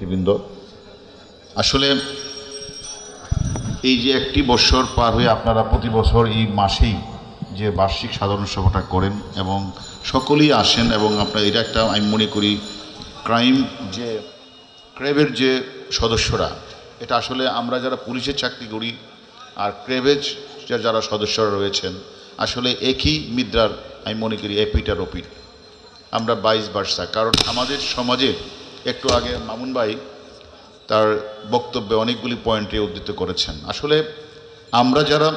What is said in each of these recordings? নেতৃবৃন্দ, আসলে এই যে একটি বছর পার হয়ে আপনারা প্রতি বছর এই মাসেই যে বার্ষিক সাধারণ সভাটা করেন এবং সকলেই আসেন এবং আপনার এটা একটা আমি মনে করি ক্রাইম যে ক্রেবের যে সদস্যরা, এটা আসলে আমরা যারা পুলিশের চাকরি করি আর ক্রেবেজ যারা সদস্যরা রয়েছেন আসলে একই মিদ্রার আমি মনে করি এপিট আর ওপিট, আমরা 22 বার্ষা। কারণ আমাদের সমাজে একটু আগে মামুন ভাই তার বক্তব্যে অনেকগুলি পয়েন্টে উদ্ধৃত করেছেন, আসলে আমরা যারা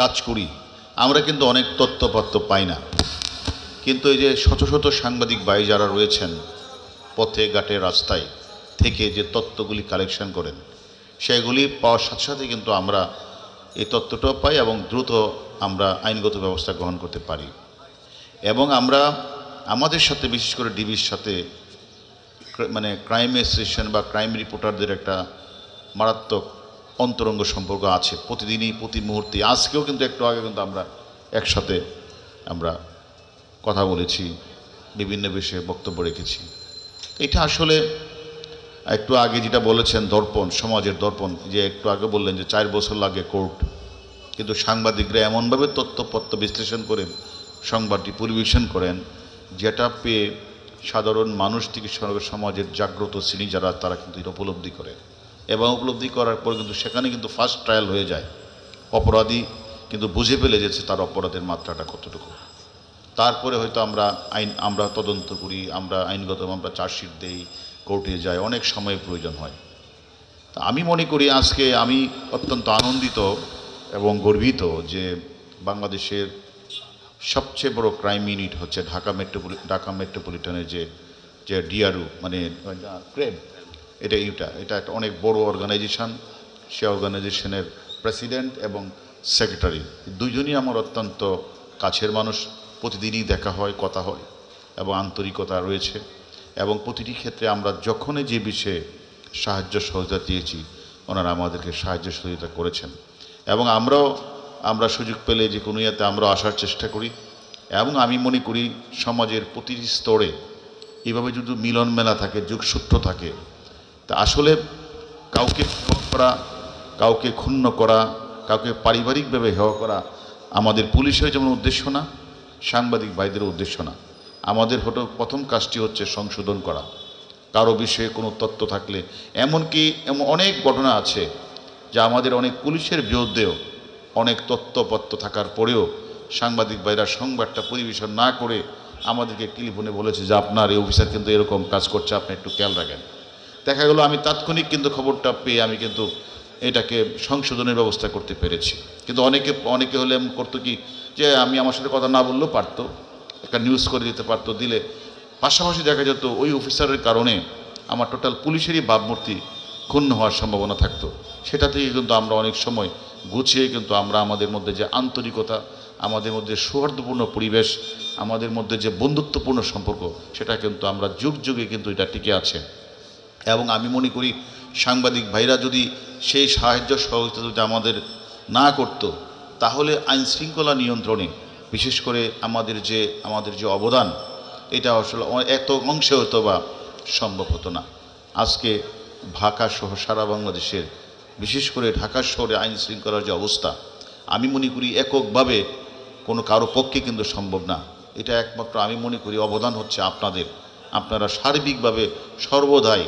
কাজ করি আমরা কিন্তু অনেক তথ্যপাত্র পাই না, কিন্তু এই যে শত শত সাংবাদিক ভাই যারা রয়েছেন পথে ঘাটে রাস্তায় থেকে যে তথ্যগুলি কালেকশন করেন সেগুলি পাওয়ার সাথে সাথে কিন্তু আমরা এই তথ্যটাও পাই এবং দ্রুত আমরা আইনগত ব্যবস্থা গ্রহণ করতে পারি। এবং আমরা আমাদের সাথে বিশেষ করে ডিবির সাথে মানে ক্রাইম অ্যাসোসিয়েশন বা ক্রাইম রিপোর্টারদের একটা মারাত্মক অন্তরঙ্গ সম্পর্ক আছে, প্রতিদিনই প্রতি মুহূর্তে। আজকেও কিন্তু একটু আগে কিন্তু আমরা একসাথে আমরা কথা বলেছি, বিভিন্ন বিষয়ে বক্তব্য রেখেছি। এটা আসলে একটু আগে যেটা বলেছেন দর্পণ, সমাজের দর্পণ, যে একটু আগে বললেন যে 4 বছর লাগে কোর্ট, কিন্তু সাংবাদিকরা এমনভাবে তথ্যপত্র বিশ্লেষণ করে সংবাদটি পরিবেশন করেন যেটা পেয়ে সাধারণ মানুষ থেকে সমাজের জাগ্রত শ্রেণী যারা তারা কিন্তু এটা উপলব্ধি করে এবং উপলব্ধি করার পর কিন্তু সেখানে কিন্তু ফার্স্ট ট্রায়াল হয়ে যায়। অপরাধী কিন্তু বুঝে ফেলে যেছে তার অপরাধের মাত্রাটা কতটুকু, তারপরে হয়তো আমরা তদন্ত করি, আমরা আইনগত আমরা চার্জশিট দেই, কোর্টে যাই, অনেক সময় প্রয়োজন হয়। তা আমি মনে করি আজকে আমি অত্যন্ত আনন্দিত এবং গর্বিত যে বাংলাদেশের সবচেয়ে বড় ক্রাইম ইউনিট হচ্ছে ঢাকা মেট্রোপলিটনের যে ডিআরইউ মানে ক্রেব, এটা একটা অনেক বড় অর্গানাইজেশান। সে অর্গানাইজেশনের প্রেসিডেন্ট এবং সেক্রেটারি দুজনই আমার অত্যন্ত কাছের মানুষ, প্রতিদিনই দেখা হয়, কথা হয় এবং আন্তরিকতা রয়েছে এবং প্রতিটি ক্ষেত্রে আমরা যখনই যে বিষয়ে সাহায্য সহযোগিতা দিয়েছি ওনারা আমাদেরকে সাহায্য সহযোগিতা করেছেন এবং আমরা সুযোগ পেলে যে কোনো ইয়াতে আমরা আসার চেষ্টা করি এবং আমি মনে করি সমাজের প্রতিটি স্তরে এভাবে যদি মিলন মেলা থাকে, যোগসূত্র থাকে, তা আসলে কাউকে বিভক্ত করা, কাউকে ক্ষুণ্ণ করা, কাউকে পারিবারিকভাবে হেওয়া করা আমাদের পুলিশের যেমন উদ্দেশ্য না, সাংবাদিক ভাইদেরও উদ্দেশ্য না। আমাদের হলো প্রথম কাজটি হচ্ছে সংশোধন করা, কারো বিষয়ে কোনো তথ্য থাকলে। এমনকি এমন অনেক ঘটনা আছে যা আমাদের অনেক পুলিশের বিরুদ্ধেও অনেক তথ্যপত্র থাকার পরেও সাংবাদিক ভাইরা সংবাদটা পরিবেশন না করে আমাদেরকে টেলিফোনে বলেছে যে আপনার এই অফিসার কিন্তু এরকম কাজ করছে, আপনি একটু খেয়াল রাখেন। দেখা গেল আমি তাৎক্ষণিক কিন্তু খবরটা পেয়ে আমি কিন্তু এটাকে সংশোধনের ব্যবস্থা করতে পেরেছি, কিন্তু অনেকে হলে করতো কি যে আমি আমার সাথে কথা না বললেও পারতো, একটা নিউজ করে দিতে পারতো, দিলে পাশাপাশি দেখা যেত ওই অফিসারের কারণে আমার টোটাল পুলিশেরই ভাবমূর্তি ক্ষুণ্ণ হওয়ার সম্ভাবনা থাকতো। সেটা থেকে কিন্তু আমরা অনেক সময় গুছিয়ে কিন্তু আমরা আমাদের মধ্যে যে আন্তরিকতা, আমাদের মধ্যে সৌহার্দ্যপূর্ণ পরিবেশ, আমাদের মধ্যে যে বন্ধুত্বপূর্ণ সম্পর্ক, সেটা কিন্তু আমরা যুগ যুগে কিন্তু এটা টিকে আছে। এবং আমি মনে করি সাংবাদিক ভাইরা যদি সেই সাহায্য সহযোগিতা যদি আমাদের না করত, তাহলে আইনশৃঙ্খলা নিয়ন্ত্রণে বিশেষ করে আমাদের যে অবদান, এটা আসলে এত অংশে হতো বা সম্ভব হতো না। আজকে ঢাকা সহ সারা বাংলাদেশের বিশেষ করে ঢাকা শহরে আইনশৃঙ্খলার যে অবস্থা, আমি মনে করি এককভাবে কোনো কারো পক্ষে কিন্তু সম্ভব না। এটা একমাত্র আমি মনে করি অবদান হচ্ছে আপনাদের, আপনারা সার্বিকভাবে সর্বদাই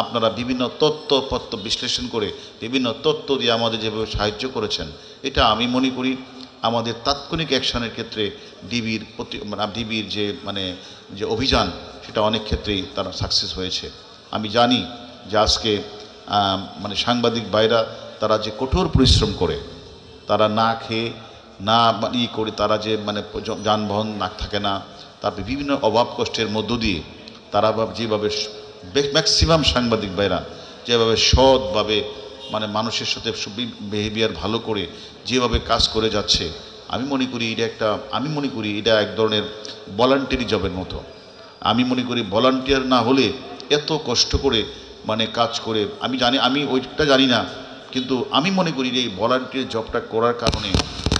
আপনারা বিভিন্ন তথ্যপত্র বিশ্লেষণ করে বিভিন্ন তথ্য দিয়ে আমাদের যেভাবে সাহায্য করেছেন, এটা আমি মনে করি আমাদের তাৎক্ষণিক অ্যাকশনের ক্ষেত্রে ডিবির যে অভিযান, সেটা অনেক ক্ষেত্রেই তারা সাকসেস হয়েছে। আমি জানি যে আজকে সাংবাদিক ভাইরা তারা যে কঠোর পরিশ্রম করে, তারা না খেয়ে না ই করে, তারা যে যানবাহন না থাকে না, তার বিভিন্ন অভাব কষ্টের মধ্য দিয়ে তারা যেভাবে ম্যাক্সিমাম সাংবাদিক ভাইরা যেভাবে সৎভাবে মানুষের সাথে বিহেভিয়ার ভালো করে যেভাবে কাজ করে যাচ্ছে, আমি মনে করি এটা এক ধরনের ভলান্টিয়ারি জবের মতো। আমি মনে করি ভলান্টিয়ার না হলে এত কষ্ট করে কাজ করে, আমি ওইটা জানি না, কিন্তু আমি মনে করি এই ভলান্টিয়ার জবটা করার কারণে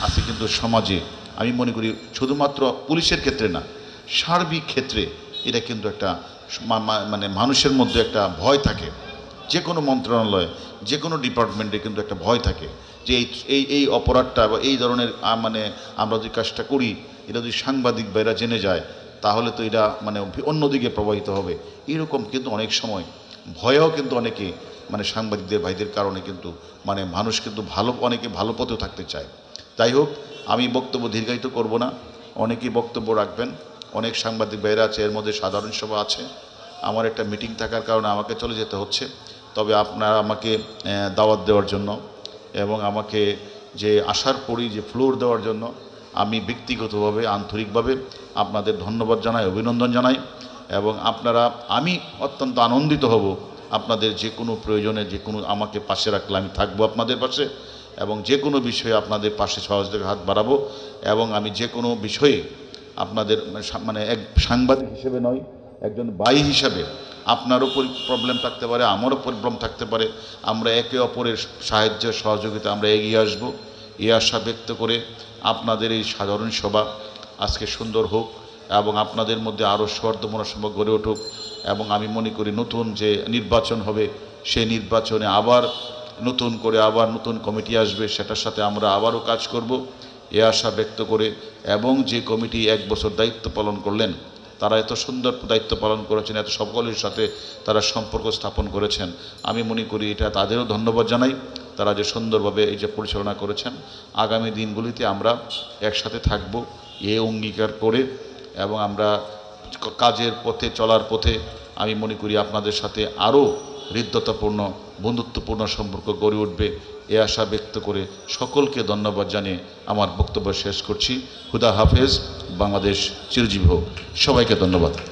আজকে কিন্তু সমাজে আমি মনে করি শুধুমাত্র পুলিশের ক্ষেত্রে না, সার্বিক ক্ষেত্রে এটা কিন্তু একটা মানে মানুষের মধ্যে একটা ভয় থাকে। যে কোনো মন্ত্রণালয়ে যে কোনো ডিপার্টমেন্টে কিন্তু একটা ভয় থাকে যে এই এই অপরাধটা বা এই ধরনের মানে আমরা যে কাজটা করি এটা যদি সাংবাদিক বা এরা জেনে যায় তাহলে তো এটা মানে অন্যদিকে প্রবাহিত হবে। এরকম কিন্তু অনেক সময় ভয়েও কিন্তু অনেকে মানে সাংবাদিকদের ভাইদের কারণে কিন্তু মানে মানুষ কিন্তু ভালো অনেকে ভালো পথেও থাকতে চায়। যাই হোক, আমি বক্তব্য দীর্ঘায়িত করব না, অনেকেই বক্তব্য রাখবেন, অনেক সাংবাদিক ভাইরা আছে, এর মধ্যে সাধারণ সভা আছে। আমার একটা মিটিং থাকার কারণে আমাকে চলে যেতে হচ্ছে। তবে আপনারা আমাকে দাওয়াত দেওয়ার জন্য এবং আমাকে যে আসার পরই যে ফ্লোর দেওয়ার জন্য আমি ব্যক্তিগতভাবে আন্তরিকভাবে আপনাদের ধন্যবাদ জানাই, অভিনন্দন জানাই। এবং আপনারা, আমি অত্যন্ত আনন্দিত হব আপনাদের যে কোনো প্রয়োজনে, যে কোনো আমাকে পাশে রাখলে আমি থাকবো আপনাদের পাশে, এবং যে কোনো বিষয়ে আপনাদের পাশে সহযোগিতার হাত বাড়াবো। এবং আমি যে কোনো বিষয়ে আপনাদের মানে এক সাংবাদিক হিসেবে নয়, একজন ভাই হিসাবে, আপনারও প্রবলেম থাকতে পারে, আমারও প্রবলেম থাকতে পারে, আমরা একে অপরের সাহায্য সহযোগিতা আমরা এগিয়ে আসবো। এই আশা ব্যক্ত করে আপনাদের এই সাধারণ সভা আজকে সুন্দর হোক এবং আপনাদের মধ্যে আরও সর্বমনস্ক গড়ে উঠুক। এবং আমি মনে করি নতুন যে নির্বাচন হবে সেই নির্বাচনে আবার নতুন করে আবার নতুন কমিটি আসবে, সেটার সাথে আমরা আবারও কাজ করব এ আশা ব্যক্ত করে। এবং যে কমিটি 1 বছর দায়িত্ব পালন করলেন, তারা এত সুন্দর দায়িত্ব পালন করেছেন, এত সকলের সাথে তারা সম্পর্ক স্থাপন করেছেন, আমি মনে করি এটা তাদেরও ধন্যবাদ জানাই। তারা যে সুন্দরভাবে এই যে পরিচালনা করেছেন, আগামী দিনগুলিতে আমরা একসাথে থাকব এ অঙ্গীকার করে এবং আমরা কাজের পথে চলার পথে আমি মনে করি আপনাদের সাথে আরও হৃদ্যতাপূর্ণ বন্ধুত্বপূর্ণ সম্পর্ক গড়ে উঠবে এ আশা ব্যক্ত করে সকলকে ধন্যবাদ জানিয়ে আমার বক্তব্য শেষ করছি। খুদা হাফেজ, বাংলাদেশ চিরজীবী হোক। সবাইকে ধন্যবাদ।